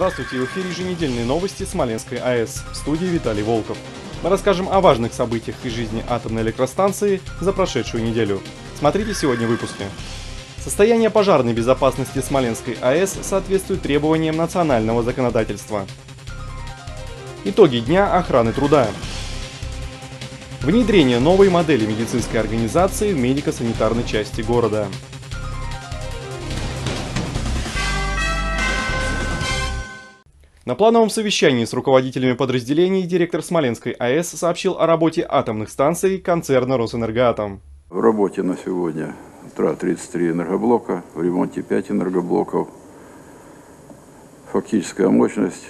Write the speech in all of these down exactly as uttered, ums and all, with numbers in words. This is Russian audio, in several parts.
Здравствуйте, в эфире еженедельные новости Смоленской АЭС. В студии Виталий Волков. Мы расскажем о важных событиях из жизни атомной электростанции за прошедшую неделю. Смотрите сегодня в выпуске. Состояние пожарной безопасности Смоленской АЭС соответствует требованиям национального законодательства. Итоги дня охраны труда. Внедрение новой модели медицинской организации в медико-санитарной части города. На плановом совещании с руководителями подразделений директор Смоленской АЭС сообщил о работе атомных станций концерна «Росэнергоатом». В работе на сегодня тридцать три энергоблока, в ремонте пять энергоблоков. Фактическая мощность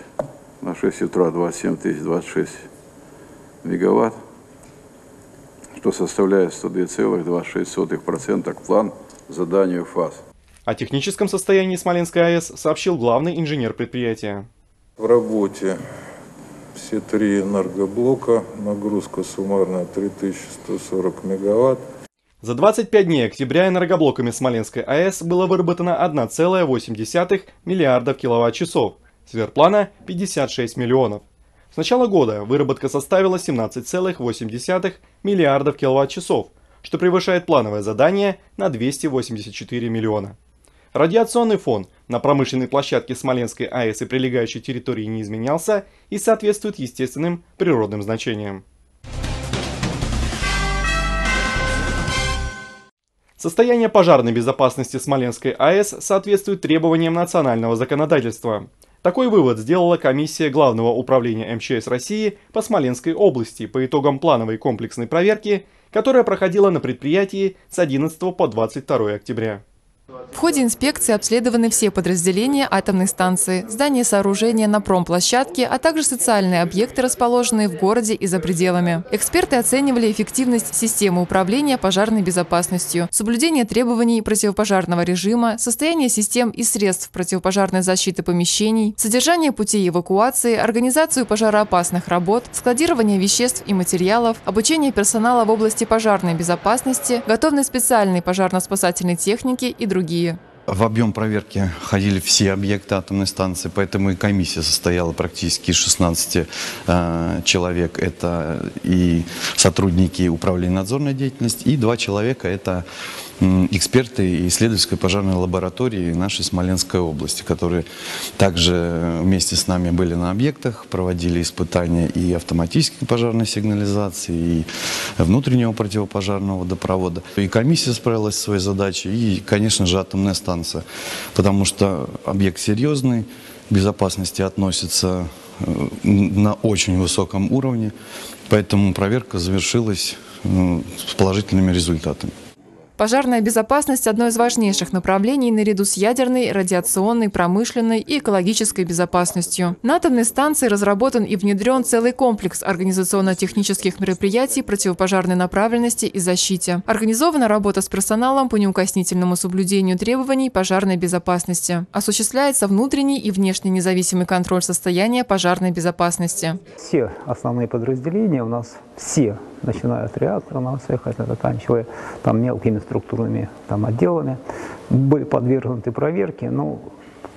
на шесть утра двадцать семь тысяч двадцать шесть мегаватт, что составляет сто две целых двадцать шесть сотых процента план заданию ФАС. О техническом состоянии Смоленской АЭС сообщил главный инженер предприятия. В работе все три энергоблока, нагрузка суммарная три тысячи сто сорок мегаватт. За двадцать пять дней октября энергоблоками Смоленской АЭС было выработано одна целая восемь десятых миллиарда киловатт-часов, сверхплана пятьдесят шесть миллионов. С начала года выработка составила семнадцать целых восемь десятых миллиардов киловатт-часов, что превышает плановое задание на двести восемьдесят четыре миллиона. Радиационный фон на промышленной площадке Смоленской АЭС и прилегающей территории не изменялся и соответствует естественным природным значениям. Состояние пожарной безопасности Смоленской АЭС соответствует требованиям национального законодательства. Такой вывод сделала комиссия Главного управления МЧС России по Смоленской области по итогам плановой комплексной проверки, которая проходила на предприятии с одиннадцатого по двадцать второе октября. В ходе инспекции обследованы все подразделения атомной станции, здания и сооружения на промплощадке, а также социальные объекты, расположенные в городе и за пределами. Эксперты оценивали эффективность системы управления пожарной безопасностью, соблюдение требований противопожарного режима, состояние систем и средств противопожарной защиты помещений, содержание путей эвакуации, организацию пожароопасных работ, складирование веществ и материалов, обучение персонала в области пожарной безопасности, готовность специальной пожарно-спасательной техники и другие. В объем проверки ходили все объекты атомной станции, поэтому и комиссия состояла практически из шестнадцати э, человек. Это и сотрудники управления надзорной деятельности, и два человека – это э, эксперты исследовательской пожарной лаборатории нашей Смоленской области, которые также вместе с нами были на объектах, проводили испытания и автоматической пожарной сигнализации, и внутреннего противопожарного водопровода. И комиссия справилась со своей задачей, и, конечно же, атомная станция. Потому что объект серьезный, к безопасности относится на очень высоком уровне, поэтому проверка завершилась с положительными результатами. Пожарная безопасность – одно из важнейших направлений наряду с ядерной, радиационной, промышленной и экологической безопасностью. На атомной станции разработан и внедрен целый комплекс организационно-технических мероприятий противопожарной направленности и защите. Организована работа с персоналом по неукоснительному соблюдению требований пожарной безопасности. Осуществляется внутренний и внешний независимый контроль состояния пожарной безопасности. Все основные подразделения у нас, все, начиная от реактора на всех, заканчивая там мелкими структурными там отделами, были подвергнуты проверке. Ну,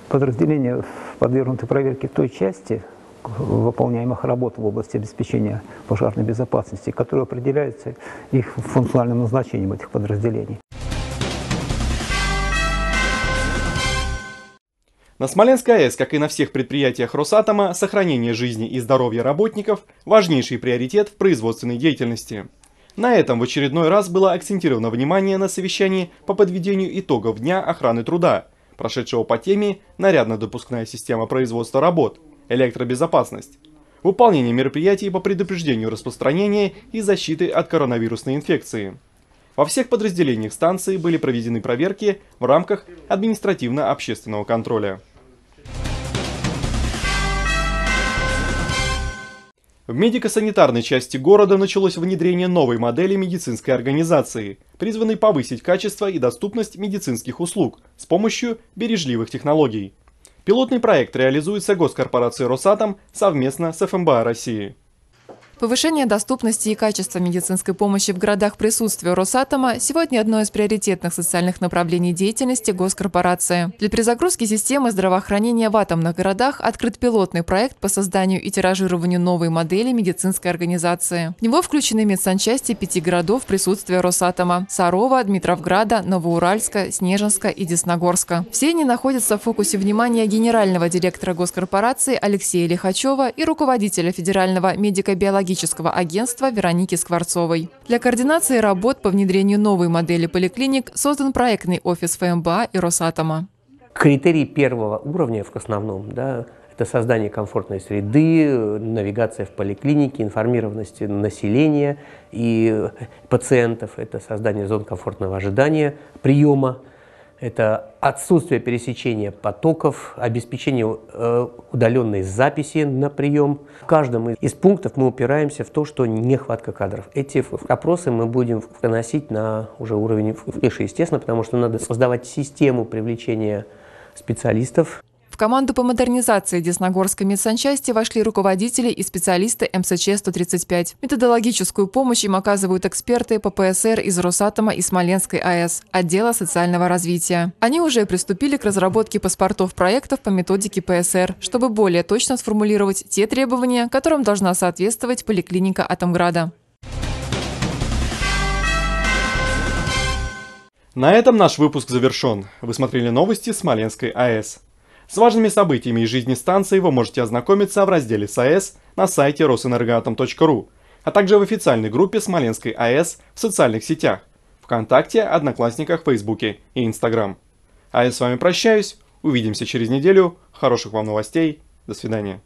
подразделения подвергнуты проверке в той части выполняемых работ в области обеспечения пожарной безопасности, которые определяются их функциональным назначением этих подразделений. На Смоленской АЭС, как и на всех предприятиях Росатома, сохранение жизни и здоровья работников – важнейший приоритет в производственной деятельности. На этом в очередной раз было акцентировано внимание на совещании по подведению итогов Дня охраны труда, прошедшего по теме «Нарядно-допускная система производства работ. Электробезопасность. Выполнение мероприятий по предупреждению распространения и защиты от коронавирусной инфекции». Во всех подразделениях станции были проведены проверки в рамках административно-общественного контроля. В медико-санитарной части города началось внедрение новой модели медицинской организации, призванной повысить качество и доступность медицинских услуг с помощью бережливых технологий. Пилотный проект реализуется госкорпорацией «Росатом» совместно с ФМБА России. Повышение доступности и качества медицинской помощи в городах присутствия Росатома сегодня одно из приоритетных социальных направлений деятельности госкорпорации. Для перезагрузки системы здравоохранения в атомных городах открыт пилотный проект по созданию и тиражированию новой модели медицинской организации. В него включены медсанчасти пяти городов присутствия Росатома – Сарова, Дмитровграда, Новоуральска, Снежинска и Десногорска. Все они находятся в фокусе внимания генерального директора госкорпорации Алексея Лихачева и руководителя Федерального медико-биологического агентства Вероники Скворцовой. Для координации работ по внедрению новой модели поликлиник создан проектный офис ФМБА и Росатома. Критерии первого уровня в основном, да, это создание комфортной среды, навигация в поликлинике, информированность населения и пациентов, это создание зон комфортного ожидания, приема, это отсутствие пересечения потоков, обеспечение удаленной записи на прием. В каждом из пунктов мы упираемся в то, что нехватка кадров. Эти опросы мы будем выносить на уже уровень выше, естественно, потому что надо создавать систему привлечения специалистов. В команду по модернизации Десногорской медсанчасти вошли руководители и специалисты эм эс че сто тридцать пять. Методологическую помощь им оказывают эксперты по пэ эс эр из Росатома и Смоленской АЭС, отдела социального развития. Они уже приступили к разработке паспортов проектов по методике пэ эс эр, чтобы более точно сформулировать те требования, которым должна соответствовать поликлиника Атомграда. На этом наш выпуск завершен. Вы смотрели новости Смоленской АЭС. С важными событиями из жизни станции вы можете ознакомиться в разделе САЭС на сайте росэнергоатом точка ру, а также в официальной группе Смоленской АЭС в социальных сетях – ВКонтакте, Одноклассниках, Фейсбуке и Инстаграм. А я с вами прощаюсь, увидимся через неделю, хороших вам новостей, до свидания.